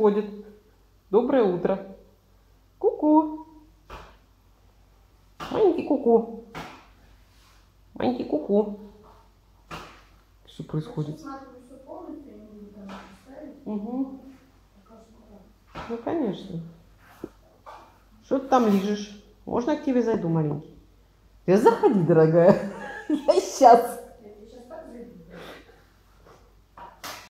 происходит? Доброе утро. Ку-ку. Маленький ку-ку. Маленький ку-ку. Что происходит? Угу. Ну, конечно. Что ты там лежишь? Можно к тебе зайду, маленький? Ты заходи, дорогая. Я сейчас.